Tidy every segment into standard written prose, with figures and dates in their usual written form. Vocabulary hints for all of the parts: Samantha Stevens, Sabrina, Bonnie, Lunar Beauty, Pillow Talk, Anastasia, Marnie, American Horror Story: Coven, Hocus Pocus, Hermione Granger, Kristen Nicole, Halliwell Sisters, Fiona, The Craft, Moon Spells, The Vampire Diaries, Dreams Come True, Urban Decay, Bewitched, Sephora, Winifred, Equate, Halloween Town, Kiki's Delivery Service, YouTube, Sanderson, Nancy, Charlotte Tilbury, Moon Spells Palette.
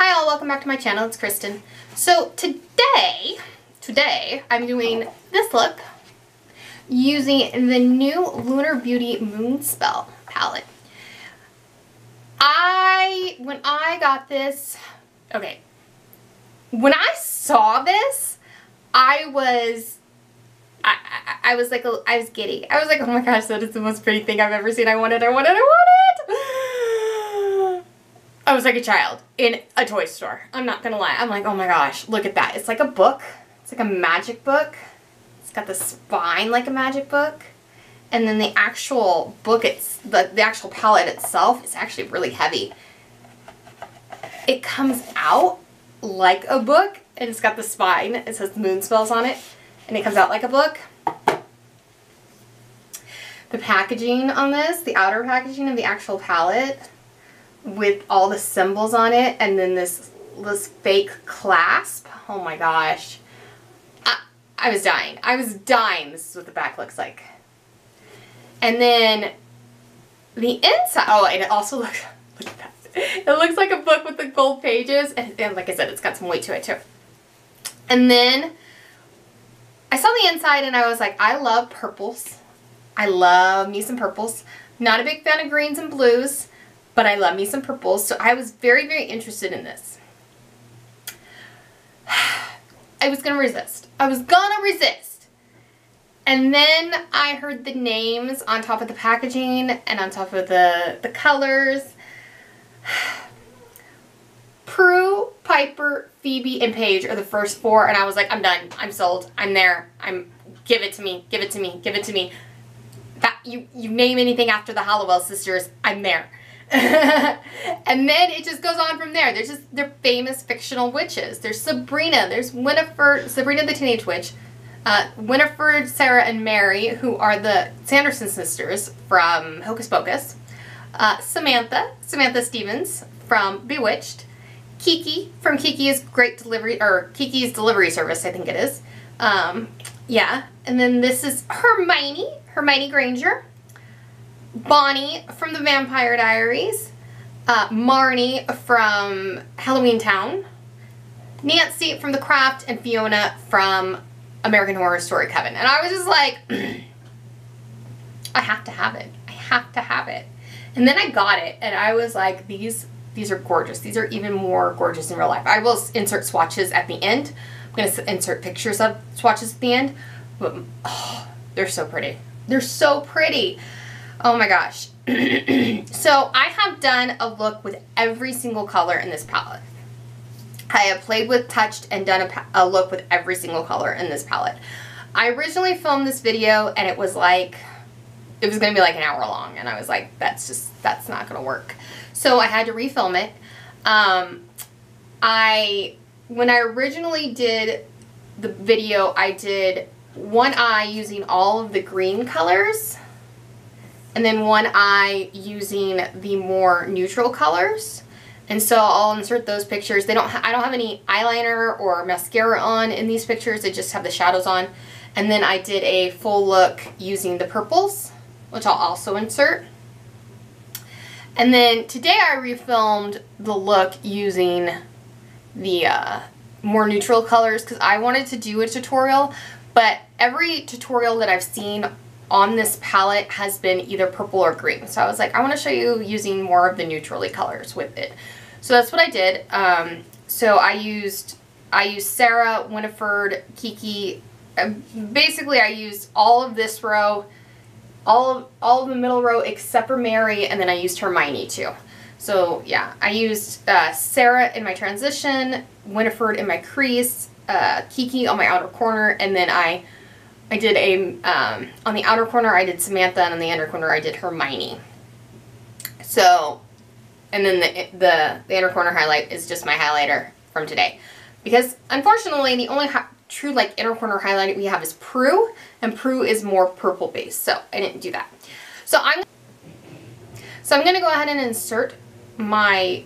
Hi all, welcome back to my channel, it's Kristen. So today I'm doing this look using the new Lunar Beauty Moon Spell palette. When I saw this, I was giddy. I was like, oh my gosh, that is the most pretty thing I've ever seen. I want it. I was like a child in a toy store. I'm not gonna lie. I'm like, oh my gosh, look at that. It's like a book. It's like a magic book. It's got the spine like a magic book. And then the actual book, the actual palette itself is actually really heavy. It comes out like a book, and it's got the spine. It says Moon Spells on it, and it comes out like a book. The packaging on this, the outer packaging of the actual palette with all the symbols on it, and then this fake clasp. Oh my gosh. I was dying. I was dying. This is what the back looks like. And then the inside, oh, and it also looks, look at that. It looks like a book with the gold pages, and like I said, it's got some weight to it too. And then I saw the inside and I was like, I love purples. I love me some purples. Not a big fan of greens and blues, but I love me some purples. So I was very, very interested in this. I was gonna resist. I was gonna resist. And then I heard the names on top of the packaging and on top of the colors. Prue, Piper, Phoebe, and Paige are the first four, and I was like, I'm done. I'm sold. I'm there. Give it to me. Give it to me. Give it to me. That you name anything after the Halliwell sisters, I'm there. And then it just goes on from there. They're famous fictional witches. There's Sabrina. There's Winifred, Sabrina the Teenage Witch, Winifred, Sarah, and Mary, who are the Sanderson sisters from Hocus Pocus. Samantha Stevens from Bewitched, Kiki from Kiki's Delivery Service, I think it is. Yeah, and then this is Hermione Granger, Bonnie from The Vampire Diaries, Marnie from Halloween Town, Nancy from The Craft, and Fiona from American Horror Story: Coven. And I was just like, I have to have it. I have to have it. And then I got it, and I was like, these are gorgeous. These are even more gorgeous in real life. I will insert swatches at the end. I'm going to insert pictures of swatches at the end. But, oh, they're so pretty. They're so pretty. Oh, my gosh. So I have done a look with every single color in this palette. I have played with, touched, and done a look with every single color in this palette. I originally filmed this video, and it was going to be like an hour long, and I was like, that's not going to work. So I had to refilm it. When I originally did the video, I did one eye using all of the green colors, and then one eye using the more neutral colors. And so I'll insert those pictures. I don't have any eyeliner or mascara on in these pictures. I just have the shadows on. And then I did a full look using the purples, which I'll also insert. And then today I refilmed the look using the more neutral colors because I wanted to do a tutorial, but every tutorial that I've seen on this palette has been either purple or green. So I was like, I want to show you using more of the neutrally colors with it. So that's what I did. So I used Sarah, Winifred, Kiki. Basically, I used all of this row, all of the middle row except for Mary, and then I used Hermione too. So yeah, I used Sarah in my transition, Winifred in my crease, Kiki on my outer corner, and then I did on the outer corner I did Samantha, and on the inner corner I did Hermione. So, and then the inner corner highlight is just my highlighter from today, because unfortunately the only true like inner corner highlight we have is Prue, and Prue is more purple based, so I didn't do that. So I'm gonna go ahead and insert my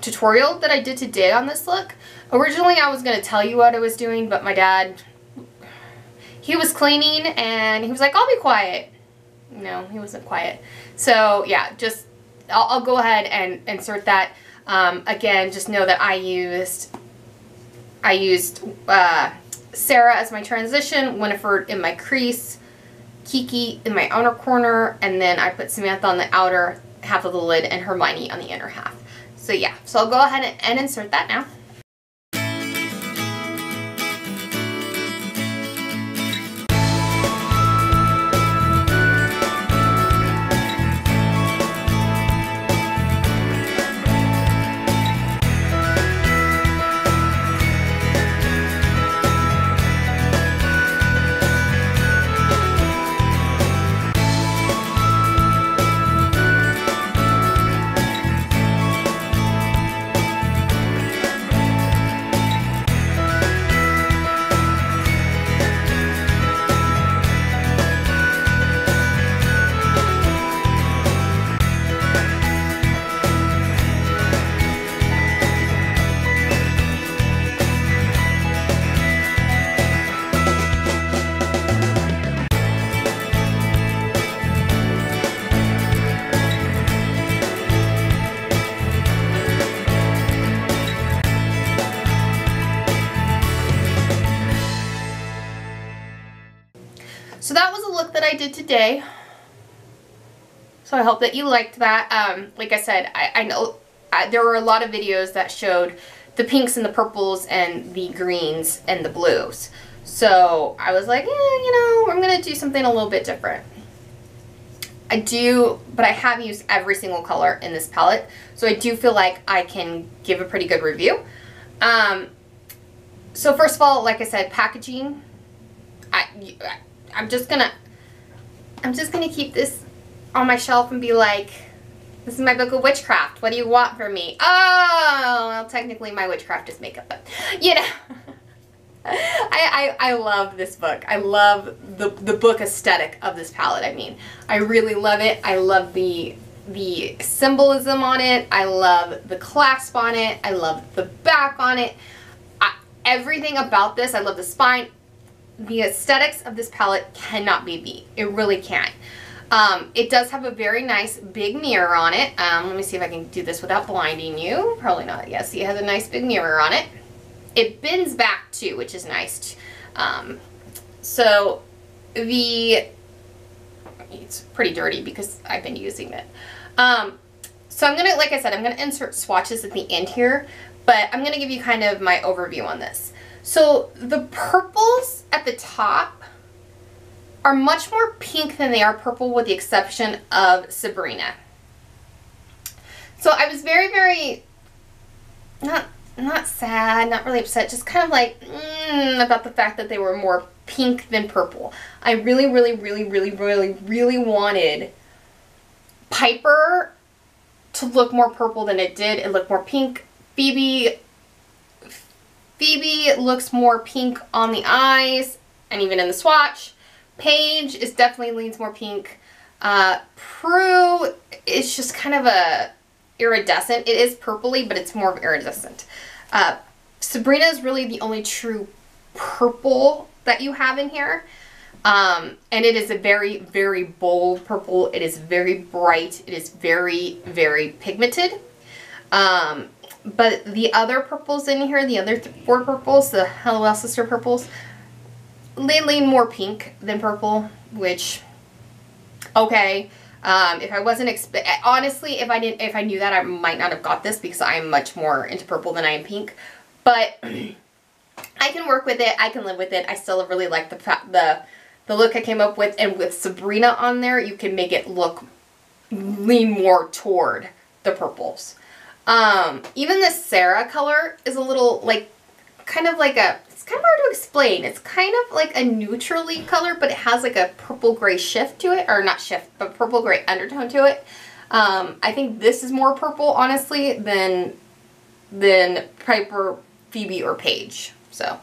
tutorial that I did today on this look. Originally I was gonna tell you what I was doing, but my dad, he was cleaning and he was like, I'll be quiet. No, he wasn't quiet. So yeah, I'll go ahead and insert that. Again, just know that I used Sarah as my transition, Winifred in my crease, Kiki in my outer corner, and then I put Samantha on the outer half of the lid and Hermione on the inner half. So yeah, so I'll go ahead and insert that now. So that was a look that I did today. So I hope that you liked that. Like I said, I know there were a lot of videos that showed the pinks and the purples and the greens and the blues. So I was like, you know, I'm going to do something a little bit different. But I have used every single color in this palette. So I do feel like I can give a pretty good review. So first of all, like I said, packaging. I'm just gonna keep this on my shelf and be like, this is my book of witchcraft. What do you want from me? Oh, well, technically my witchcraft is makeup, but you know, I love this book. I love the book aesthetic of this palette. I mean, I really love it. I love the symbolism on it. I love the clasp on it. I love the back on it. Everything about this. I love the spine. The aesthetics of this palette cannot be beat. It really can't. It does have a very nice big mirror on it. Let me see if I can do this without blinding you. Probably not. Yes, it has a nice big mirror on it. It bends back too, which is nice. So it's pretty dirty because I've been using it. So I'm gonna, like I said, I'm gonna insert swatches at the end here, but I'm gonna give you kind of my overview on this. So the purples at the top are much more pink than they are purple, with the exception of Sabrina. So I was very, very, not sad, not really upset, just kind of like about the fact that they were more pink than purple. I really, really, really, really, really, really wanted Piper to look more purple than it did. It looked more pink. Phoebe looks more pink on the eyes and even in the swatch. Paige is definitely leans more pink. Prue is just kind of a iridescent. It is purpley, but it's more of iridescent. Sabrina is really the only true purple that you have in here. And it is a very, very bold purple. It is very bright. It is very, very pigmented. But the other purples in here, the other four purples, the Halliwell Sister purples, they lean more pink than purple, which, okay. If I wasn't, honestly, if I knew that, I might not have got this because I am much more into purple than I am pink. But I can work with it. I can live with it. I still really like the look I came up with. And with Sabrina on there, you can make it lean more toward the purples. Even this Sarah color is a little like, it's kind of hard to explain. It's kind of like a neutrally color, but it has like a purple gray shift to it, or not shift, but purple gray undertone to it. I think this is more purple, honestly, than Piper, Phoebe, or Paige. So,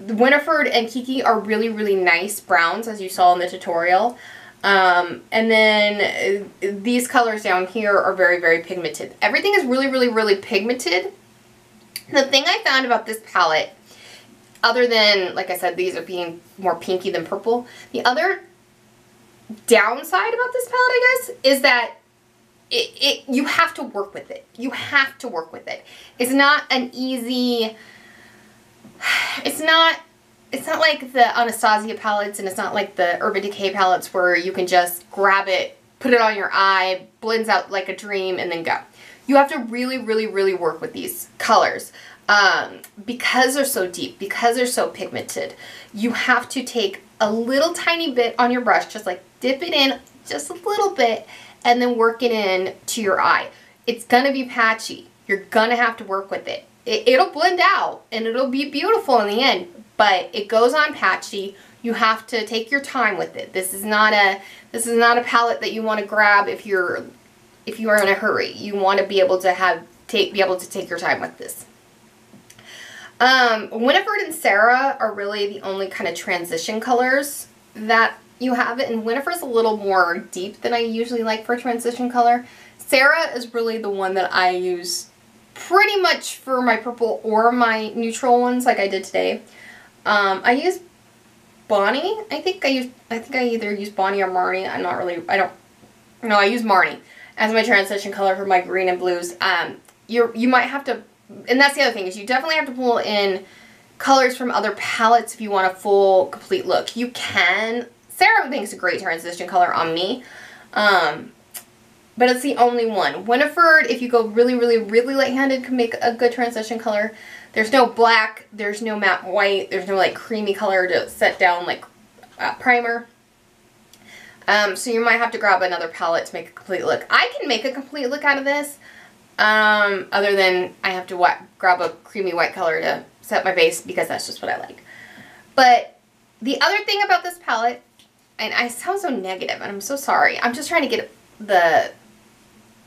Winifred and Kiki are really, really nice browns, as you saw in the tutorial. And then these colors down here are very, very pigmented. Everything is really, really, really pigmented. The thing I found about this palette, other than, like I said, these are being more pinky than purple, the other downside about this palette, I guess, is that you have to work with it. You have to work with it. It's not an easy, it's not like the Anastasia palettes, and it's not like the Urban Decay palettes where you can just grab it, put it on your eye, blends out like a dream, and then go. You have to really, really, really work with these colors. Because they're so deep, because they're so pigmented, you have to take a little tiny bit on your brush, just like dip it in just a little bit, and then work it in to your eye. It's gonna be patchy. You're gonna have to work with it. It'll blend out and it'll be beautiful in the end, but it goes on patchy. You have to take your time with it. This is not a palette that you want to grab if you are in a hurry. You want to be able to take your time with this. Winifred and Sarah are really the only kind of transition colors that you have it, and Winifred's a little more deep than I usually like for a transition color. Sarah is really the one that I use pretty much for my purple or my neutral ones, like I did today. I use Bonnie. I think I either use Bonnie or Marnie. I use Marnie as my transition color for my green and blues. You might have to, and that's the other thing, is you definitely have to pull in colors from other palettes if you want a full, complete look. You can. Sarah thinks a great transition color on me, but it's the only one. Winifred, if you go really, really, really light-handed, can make a good transition color. There's no black, there's no matte white, there's no like creamy color to set down like primer. So you might have to grab another palette to make a complete look. I can make a complete look out of this, other than I have to grab a creamy white color to set my base, because that's just what I like. But the other thing about this palette, and I sound so negative, and I'm so sorry. I'm just trying to get the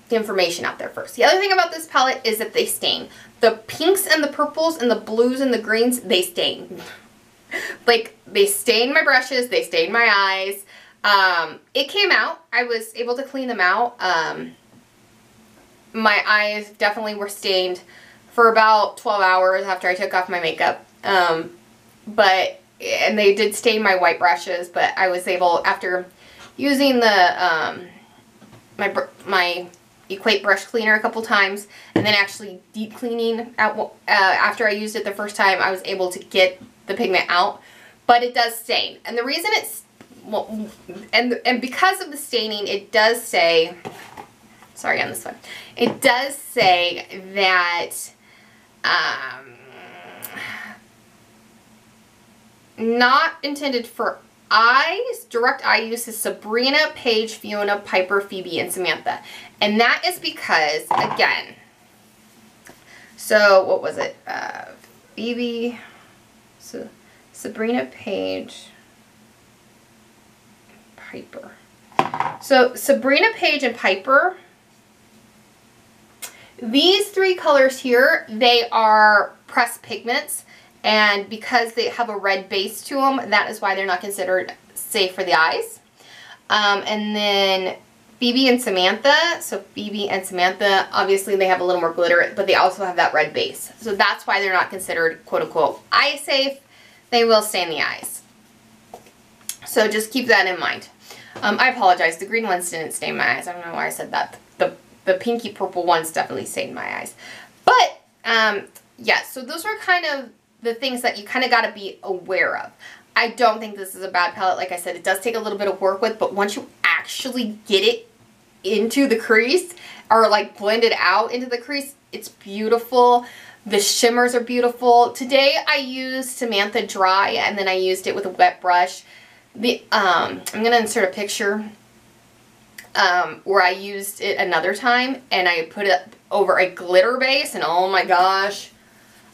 information out there first. The other thing about this palette is that they stain. The pinks and the purples and the blues and the greens, they stain. Like, they stain my brushes, they stain my eyes. It came out. I was able to clean them out. My eyes definitely were stained for about 12 hours after I took off my makeup. And they did stain my white brushes, but I was able, after using the my Equate brush cleaner a couple times, and then actually deep cleaning after I used it the first time, I was able to get the pigment out. But it does stain, and the reason it's because of the staining, it does say, sorry on this one, it does say that. Not intended for eyes. Direct eye use is Sabrina, Paige, Fiona, Piper, Phoebe, and Samantha. And that is because, again, so what was it? Phoebe, so Sabrina, Paige, Piper. So Sabrina, Paige, and Piper, these three colors here, they are pressed pigments. And because they have a red base to them, that is why they're not considered safe for the eyes. And then Phoebe and Samantha. So Phoebe and Samantha, obviously they have a little more glitter, but they also have that red base. So that's why they're not considered, quote unquote, eye safe. They will stain the eyes. So just keep that in mind. I apologize. The green ones didn't stain my eyes. I don't know why I said that. The pinky purple ones definitely stained my eyes. But, yeah, so those are kind of the things that you kind of got to be aware of. I don't think this is a bad palette. Like I said, it does take a little bit of work with, but once you actually get it into the crease, or like blend it out into the crease, it's beautiful. The shimmers are beautiful. Today I used Samantha Dry, and then I used it with a wet brush. I'm going to insert a picture where I used it another time, and I put it over a glitter base, and oh my gosh,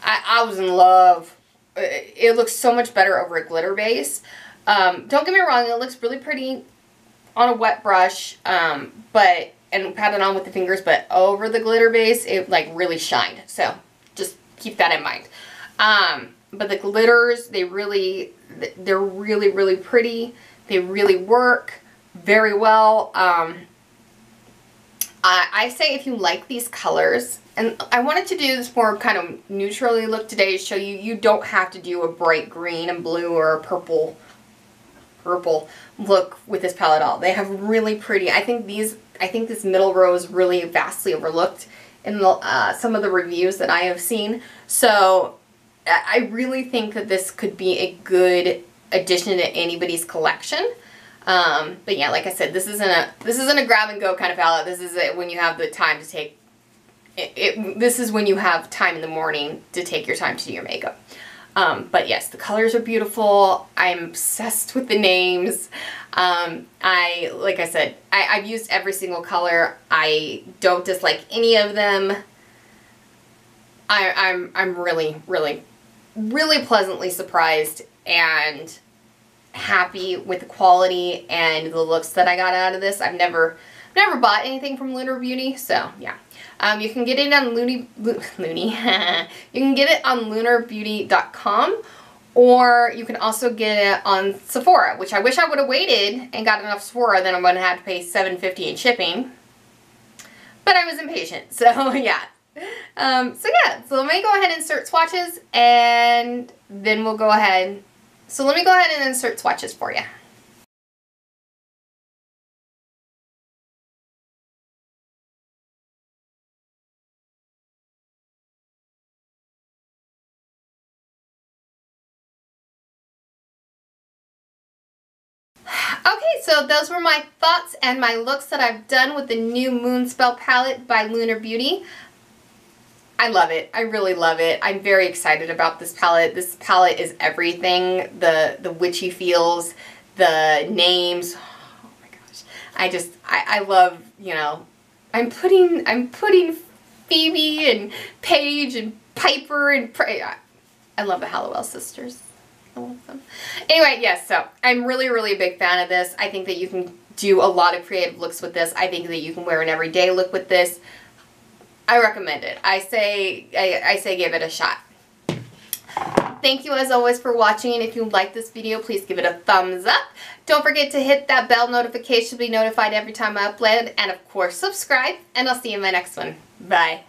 I was in love. It looks so much better over a glitter base. Don't get me wrong, it looks really pretty on a wet brush, and pat it on with the fingers, but over the glitter base, it like really shined. So just keep that in mind. But the glitters, they're really, really pretty. They really work very well. I say if you like these colors, and I wanted to do this more kind of neutrally look today to show you, you don't have to do a bright green and blue or a purple look with this palette at all. They have really pretty, I think these I think this middle row is really vastly overlooked in the, some of the reviews that I have seen. So I really think that this could be a good addition to anybody's collection. But yeah, like I said, this isn't a grab and go kind of palette. This is it when you have the time to take it, this is when you have time in the morning to take your time to do your makeup. But yes, the colors are beautiful. I'm obsessed with the names. Like I said, I've used every single color. I don't dislike any of them. I'm really, really, really pleasantly surprised and happy with the quality and the looks that I got out of this. I've never bought anything from Lunar Beauty, so yeah. You can get it on you can get it on lunarbeauty.com, or you can also get it on Sephora, which I wish I would have waited and got enough Sephora. Then I'm going to have to pay $7.50 in shipping, but I was impatient, so yeah. So let me go ahead and insert swatches, and then we'll go ahead. So let me go ahead and insert swatches for you. Okay, so those were my thoughts and my looks that I've done with the new Moon Spell palette by Lunar Beauty. I love it. I really love it. I'm very excited about this palette. This palette is everything. The witchy feels, the names. Oh my gosh. I love, you know, I'm putting Phoebe and Paige and Piper and I love the Halliwell Sisters. I love them. Anyway, yes, so I'm really, really a big fan of this. I think that you can do a lot of creative looks with this. I think that you can wear an everyday look with this. I recommend it. I say give it a shot. Thank you as always for watching. If you like this video, please give it a thumbs up. Don't forget to hit that bell notification to be notified every time I upload. And of course, subscribe. And I'll see you in my next one. Bye.